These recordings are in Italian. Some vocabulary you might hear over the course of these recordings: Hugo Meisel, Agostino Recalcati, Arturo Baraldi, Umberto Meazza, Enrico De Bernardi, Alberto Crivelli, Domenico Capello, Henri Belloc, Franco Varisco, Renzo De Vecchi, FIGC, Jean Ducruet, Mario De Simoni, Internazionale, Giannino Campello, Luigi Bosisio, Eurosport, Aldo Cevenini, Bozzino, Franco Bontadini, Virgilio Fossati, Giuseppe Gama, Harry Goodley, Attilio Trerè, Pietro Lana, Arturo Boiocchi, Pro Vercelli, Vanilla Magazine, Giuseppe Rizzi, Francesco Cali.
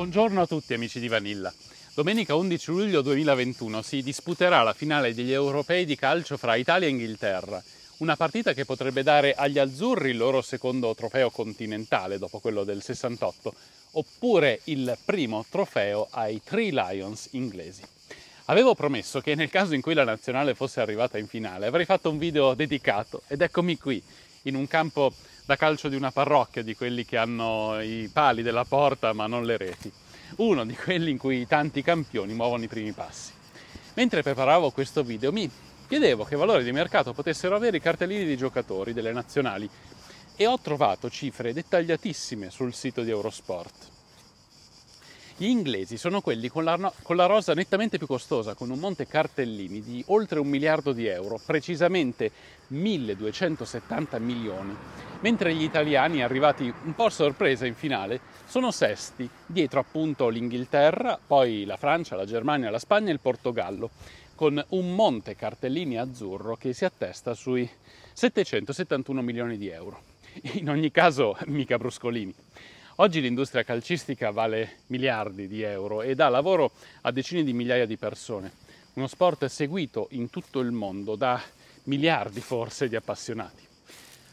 Buongiorno a tutti amici di Vanilla. Domenica 11 luglio 2021 si disputerà la finale degli europei di calcio fra Italia e Inghilterra, una partita che potrebbe dare agli azzurri il loro secondo trofeo continentale dopo quello del 68, oppure il primo trofeo ai Three Lions inglesi. Avevo promesso che nel caso in cui la nazionale fosse arrivata in finale avrei fatto un video dedicato ed eccomi qui, in un campo da calcio di una parrocchia, di quelli che hanno i pali della porta ma non le reti, uno di quelli in cui tanti campioni muovono i primi passi. Mentre preparavo questo video mi chiedevo che valore di mercato potessero avere i cartellini dei giocatori delle nazionali e ho trovato cifre dettagliatissime sul sito di Eurosport. Gli inglesi sono quelli con la rosa nettamente più costosa, con un monte cartellini di oltre €1 miliardo, precisamente 1.270 milioni, mentre gli italiani, arrivati un po' a sorpresa in finale, sono sesti, dietro appunto l'Inghilterra, poi la Francia, la Germania, la Spagna e il Portogallo, con un monte cartellini azzurro che si attesta sui 771 milioni di euro. In ogni caso, mica bruscolini. Oggi l'industria calcistica vale miliardi di euro e dà lavoro a decine di migliaia di persone. Uno sport seguito in tutto il mondo da miliardi forse di appassionati.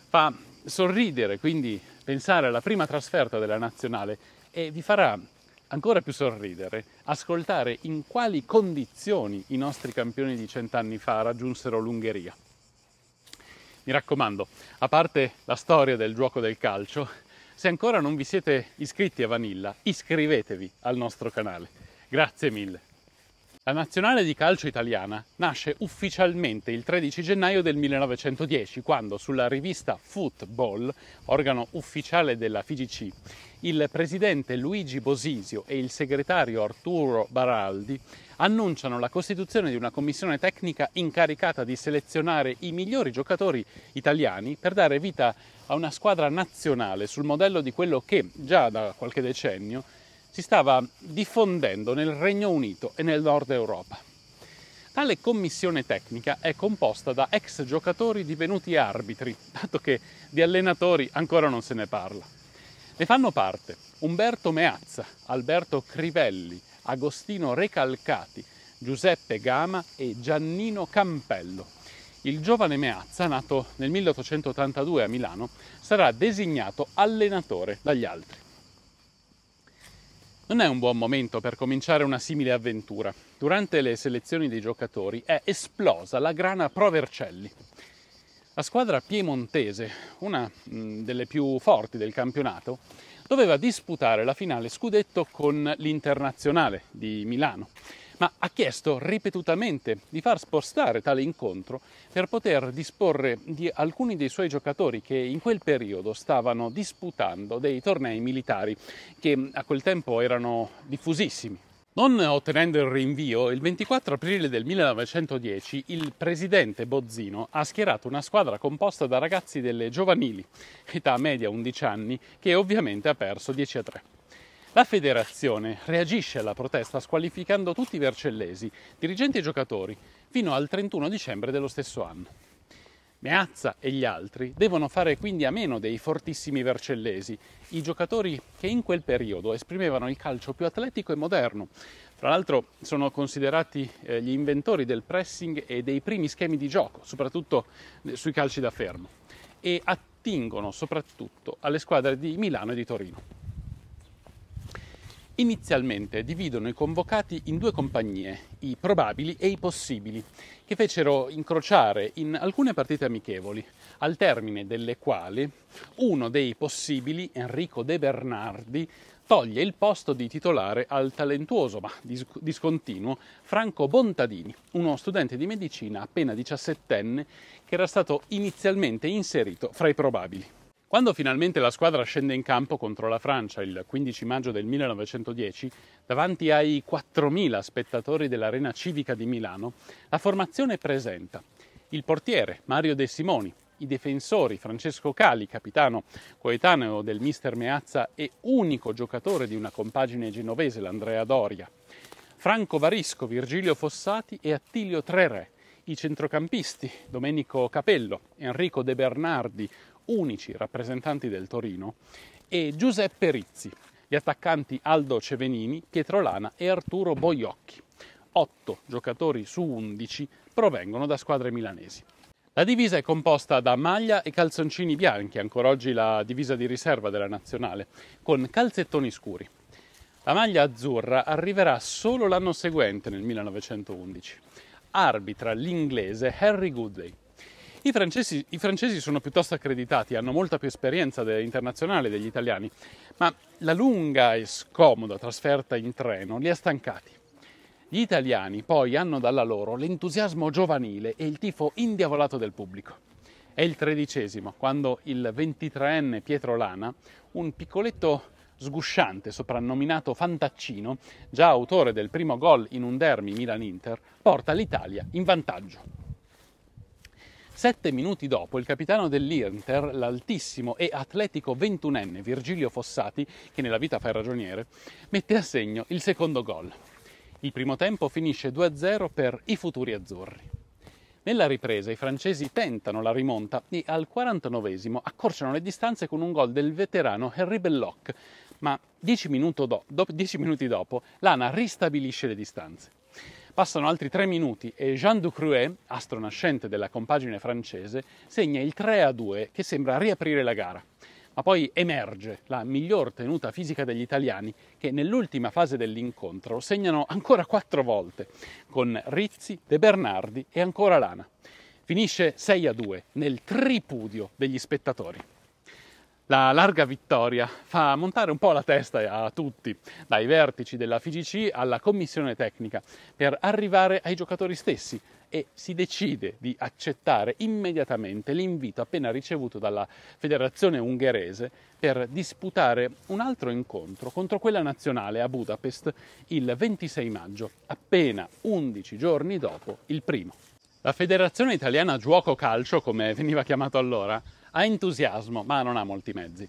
Fa sorridere quindi pensare alla prima trasferta della nazionale e vi farà ancora più sorridere ascoltare in quali condizioni i nostri campioni di 100 anni fa raggiunsero l'Ungheria. Mi raccomando, a parte la storia del gioco del calcio, se ancora non vi siete iscritti a Vanilla, iscrivetevi al nostro canale. Grazie mille. La nazionale di calcio italiana nasce ufficialmente il 13 gennaio del 1910, quando sulla rivista Football, organo ufficiale della FIGC, il presidente Luigi Bosisio e il segretario Arturo Baraldi annunciano la costituzione di una commissione tecnica incaricata di selezionare i migliori giocatori italiani per dare vita a una squadra nazionale sul modello di quello che già da qualche decennio si stava diffondendo nel Regno Unito e nel Nord Europa. Tale commissione tecnica è composta da ex giocatori divenuti arbitri, dato che di allenatori ancora non se ne parla. Ne fanno parte Umberto Meazza, Alberto Crivelli, Agostino Recalcati, Giuseppe Gama e Giannino Campello. Il giovane Meazza, nato nel 1882 a Milano, sarà designato allenatore dagli altri. Non è un buon momento per cominciare una simile avventura. Durante le selezioni dei giocatori è esplosa la grana Pro Vercelli. La squadra piemontese, una delle più forti del campionato, doveva disputare la finale scudetto con l'Internazionale di Milano, ma ha chiesto ripetutamente di far spostare tale incontro per poter disporre di alcuni dei suoi giocatori che in quel periodo stavano disputando dei tornei militari che a quel tempo erano diffusissimi. Non ottenendo il rinvio, il 24 aprile del 1910 il presidente Bozzino ha schierato una squadra composta da ragazzi delle giovanili, età media 11 anni, che ovviamente ha perso 10-3. La federazione reagisce alla protesta squalificando tutti i vercellesi, dirigenti e giocatori, fino al 31 dicembre dello stesso anno. Meazza e gli altri devono fare quindi a meno dei fortissimi vercellesi, i giocatori che in quel periodo esprimevano il calcio più atletico e moderno. Tra l'altro sono considerati gli inventori del pressing e dei primi schemi di gioco, soprattutto sui calci da fermo, e attingono soprattutto alle squadre di Milano e di Torino. Inizialmente dividono i convocati in due compagnie, i probabili e i possibili, che fecero incrociare in alcune partite amichevoli, al termine delle quali uno dei possibili, Enrico De Bernardi, toglie il posto di titolare al talentuoso ma discontinuo Franco Bontadini, uno studente di medicina appena 17enne che era stato inizialmente inserito fra i probabili. Quando finalmente la squadra scende in campo contro la Francia il 15 maggio del 1910, davanti ai 4.000 spettatori dell'Arena Civica di Milano, la formazione presenta il portiere Mario De Simoni, i difensori Francesco Cali, capitano coetaneo del mister Meazza e unico giocatore di una compagine genovese, l'Andrea Doria, Franco Varisco, Virgilio Fossati e Attilio Trerè, i centrocampisti Domenico Capello, Enrico De Bernardi, unici rappresentanti del Torino, e Giuseppe Rizzi, gli attaccanti Aldo Cevenini, Pietro Lana e Arturo Boiocchi. 8 giocatori su 11 provengono da squadre milanesi. La divisa è composta da maglia e calzoncini bianchi, ancora oggi la divisa di riserva della nazionale, con calzettoni scuri. La maglia azzurra arriverà solo l'anno seguente, nel 1911. Arbitra l'inglese Harry Goodley. I francesi sono piuttosto accreditati, hanno molta più esperienza internazionale degli italiani, ma la lunga e scomoda trasferta in treno li ha stancati. Gli italiani poi hanno dalla loro l'entusiasmo giovanile e il tifo indiavolato del pubblico. È il 13° quando il 23enne Pietro Lana, un piccoletto sgusciante soprannominato Fantaccino, già autore del primo gol in un derby Milan-Inter, porta l'Italia in vantaggio. 7 minuti dopo il capitano dell'Inter, l'altissimo e atletico 21enne Virgilio Fossati, che nella vita fa il ragioniere, mette a segno il secondo gol. Il primo tempo finisce 2-0 per i futuri azzurri. Nella ripresa i francesi tentano la rimonta e al 49° accorciano le distanze con un gol del veterano Henri Belloc, ma 10 minuti dopo Lana ristabilisce le distanze. Passano altri 3 minuti e Jean Ducruet, astro nascente della compagine francese, segna il 3-2 che sembra riaprire la gara. Ma poi emerge la miglior tenuta fisica degli italiani, che nell'ultima fase dell'incontro segnano ancora 4 volte, con Rizzi, De Bernardi e ancora Lana. Finisce 6-2 nel tripudio degli spettatori. La larga vittoria fa montare un po' la testa a tutti, dai vertici della FIGC alla commissione tecnica, per arrivare ai giocatori stessi, e si decide di accettare immediatamente l'invito appena ricevuto dalla federazione ungherese per disputare un altro incontro contro quella nazionale a Budapest il 26 maggio, appena 11 giorni dopo il primo. La federazione italiana giuoco calcio, come veniva chiamato allora, ha entusiasmo ma non ha molti mezzi.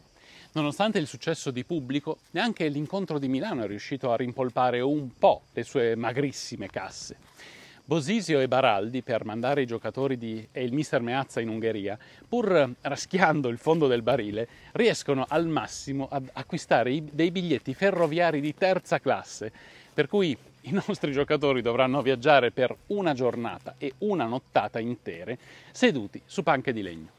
Nonostante il successo di pubblico, neanche l'incontro di Milano è riuscito a rimpolpare un po' le sue magrissime casse. Bosisio e Baraldi, per mandare i giocatori e il mister Meazza in Ungheria, pur raschiando il fondo del barile, riescono al massimo ad acquistare dei biglietti ferroviari di terza classe, per cui i nostri giocatori dovranno viaggiare per una giornata e una nottata intere, seduti su panche di legno.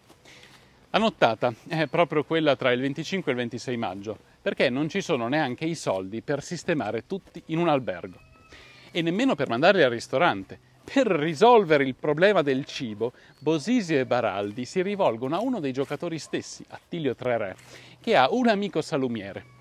La nottata è proprio quella tra il 25 e il 26 maggio, perché non ci sono neanche i soldi per sistemare tutti in un albergo. E nemmeno per mandarli al ristorante. Per risolvere il problema del cibo, Bosisio e Baraldi si rivolgono a uno dei giocatori stessi, Attilio Trerè, che ha un amico salumiere.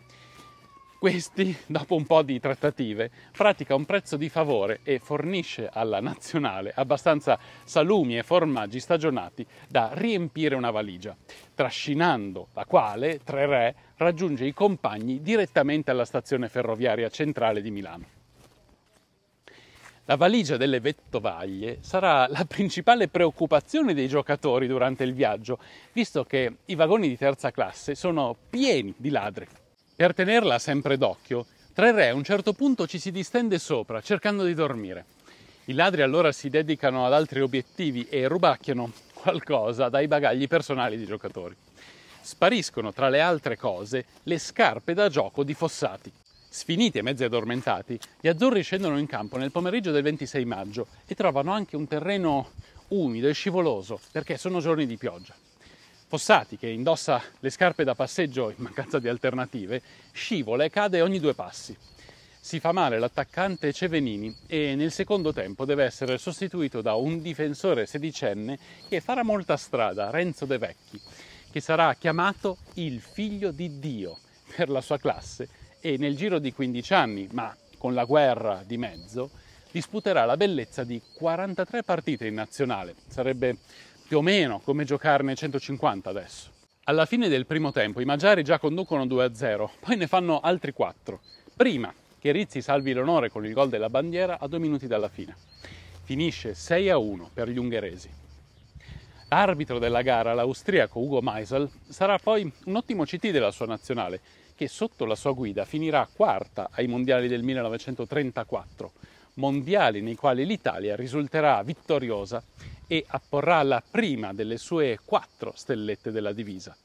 Questi, dopo un po' di trattative, pratica un prezzo di favore e fornisce alla nazionale abbastanza salumi e formaggi stagionati da riempire una valigia, trascinando la quale Trerè raggiunge i compagni direttamente alla stazione ferroviaria centrale di Milano. La valigia delle vettovaglie sarà la principale preoccupazione dei giocatori durante il viaggio, visto che i vagoni di terza classe sono pieni di ladri. Per tenerla sempre d'occhio, Trerè a un certo punto ci si distende sopra, cercando di dormire. I ladri allora si dedicano ad altri obiettivi e rubacchiano qualcosa dai bagagli personali dei giocatori. Spariscono, tra le altre cose, le scarpe da gioco di Fossati. Sfiniti e mezzi addormentati, gli azzurri scendono in campo nel pomeriggio del 26 maggio e trovano anche un terreno umido e scivoloso, perché sono giorni di pioggia. Fossati, che indossa le scarpe da passeggio in mancanza di alternative, scivola e cade ogni 2 passi. Si fa male l'attaccante Cevenini e nel secondo tempo deve essere sostituito da un difensore sedicenne che farà molta strada, Renzo De Vecchi, che sarà chiamato il figlio di Dio per la sua classe, e nel giro di 15 anni, ma con la guerra di mezzo, disputerà la bellezza di 43 partite in nazionale. Sarebbe più o meno come giocarne 150 adesso. Alla fine del primo tempo i magiari già conducono 2-0, poi ne fanno altri 4. Prima che Rizzi salvi l'onore con il gol della bandiera a 2 minuti dalla fine. Finisce 6-1 per gli ungheresi. L'arbitro della gara, l'austriaco Hugo Meisel, sarà poi un ottimo CT della sua nazionale, che sotto la sua guida finirà 4ª ai mondiali del 1934, mondiali nei quali l'Italia risulterà vittoriosa e apporrà la prima delle sue 4 stellette della divisa.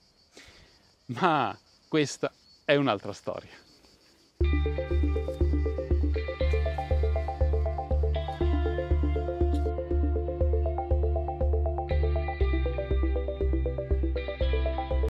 Ma questa è un'altra storia.